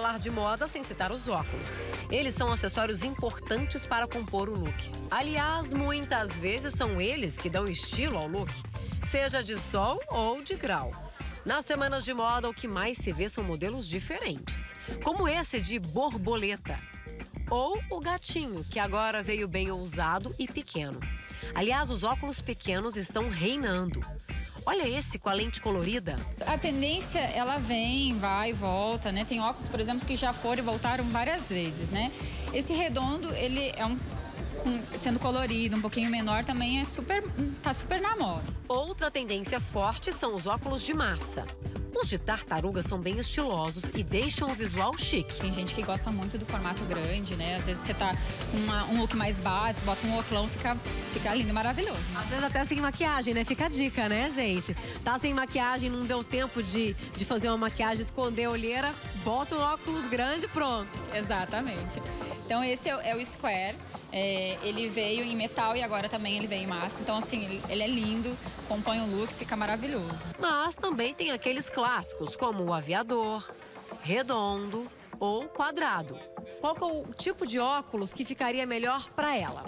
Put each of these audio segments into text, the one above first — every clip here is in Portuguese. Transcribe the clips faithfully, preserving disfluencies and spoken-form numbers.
falar de moda sem citar os óculos. Eles são acessórios importantes para compor o look. Aliás, muitas vezes são eles que dão estilo ao look, seja de sol ou de grau. Nas semanas de moda, o que mais se vê são modelos diferentes, como esse de borboleta. Ou o gatinho, que agora veio bem ousado e pequeno. Aliás, os óculos pequenos estão reinando. Olha esse com a lente colorida. A tendência, ela vem, vai e volta, né? Tem óculos, por exemplo, que já foram e voltaram várias vezes, né? Esse redondo, ele é um... sendo colorido, um pouquinho menor, também é super, tá super na moda. Outra tendência forte são os óculos de massa. Os de tartaruga são bem estilosos e deixam o visual chique. Tem gente que gosta muito do formato grande, né? Às vezes você tá com um look mais básico, bota um óculão, fica, fica lindo e maravilhoso. Né? Às vezes até sem maquiagem, né? Fica a dica, né, gente? Tá sem maquiagem, não deu tempo de, de fazer uma maquiagem, esconder a olheira, bota um óculos grande, pronto. Exatamente. Então esse é o Square. É, ele veio em metal e agora também ele veio em massa. Então, assim, ele, ele é lindo, compõe o look, fica maravilhoso. Mas também tem aqueles clássicos, como o aviador, redondo ou quadrado. Qual que é o tipo de óculos que ficaria melhor para ela?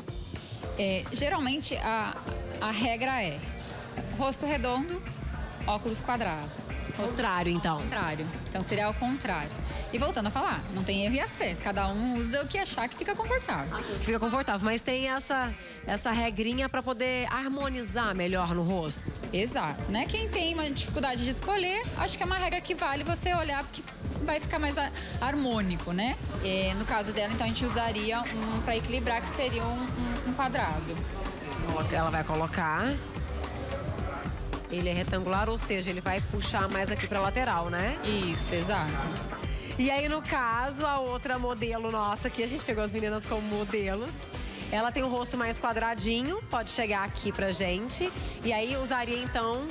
É, geralmente, a, a regra é rosto redondo, óculos quadrado. Rosto... Contrário, então. Contrário. Então, seria ao contrário. E voltando a falar, não tem erro e acerto. Cada um usa o que achar que fica confortável. Fica confortável, mas tem essa, essa regrinha para poder harmonizar melhor no rosto. Exato, né? Quem tem uma dificuldade de escolher, acho que é uma regra que vale você olhar, porque vai ficar mais harmônico, né? E no caso dela, então, a gente usaria um para equilibrar, que seria um, um, um quadrado. Ela vai colocar... Ele é retangular, ou seja, ele vai puxar mais aqui para a lateral, né? Isso, exato. E aí, no caso, a outra modelo nossa aqui, a gente pegou as meninas como modelos. Ela tem o rosto mais quadradinho, pode chegar aqui pra gente. E aí, usaria, então,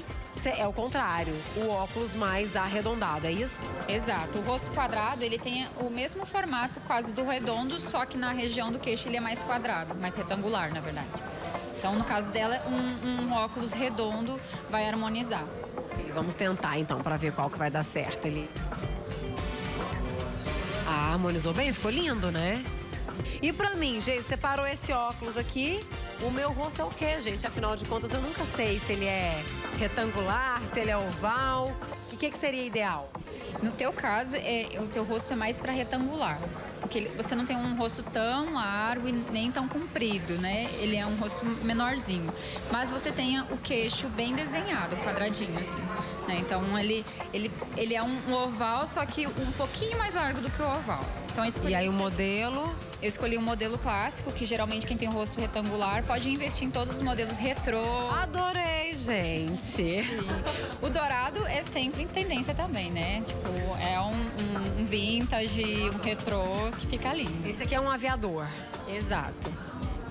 é o contrário, o óculos mais arredondado, é isso? Exato. O rosto quadrado, ele tem o mesmo formato quase do redondo, só que na região do queixo ele é mais quadrado, mais retangular, na verdade. Então, no caso dela, um, um óculos redondo vai harmonizar. Okay, vamos tentar, então, pra ver qual que vai dar certo ali. Ah, harmonizou bem, ficou lindo, né? E pra mim, gente, separou esse óculos aqui. O meu rosto é o quê, gente? Afinal de contas, eu nunca sei se ele é retangular, se ele é oval. O que, que seria ideal? No teu caso, é, o teu rosto é mais pra retangular. Porque você não tem um rosto tão largo e nem tão comprido, né? Ele é um rosto menorzinho. Mas você tem o queixo bem desenhado, quadradinho, assim. Né? Então, ele, ele, ele é um oval, só que um pouquinho mais largo do que o oval. Então, e aí, o modelo? Eu escolhi um modelo clássico, que geralmente quem tem o rosto retangular pode investir em todos os modelos retrô. Adorei, gente! O dourado é sempre em tendência também, né? Tipo, é um, um, um vintage, um retrô, que fica lindo. Esse aqui é um aviador. Exato.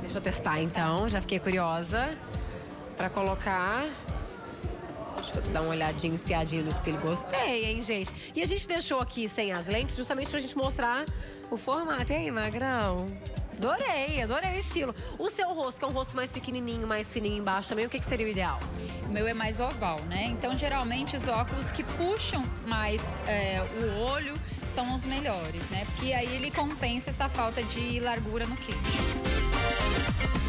Deixa eu testar, então. Já fiquei curiosa pra colocar... Deixa eu dar uma olhadinha, espiadinha no espelho. Gostei, hein, gente? E a gente deixou aqui sem as lentes justamente pra gente mostrar o formato. E aí, magrão? Adorei, adorei o estilo. O seu rosto, que é um rosto mais pequenininho, mais fininho embaixo também, o que, que seria o ideal? O meu é mais oval, né? Então, geralmente, os óculos que puxam mais é, o olho são os melhores, né? Porque aí ele compensa essa falta de largura no queixo.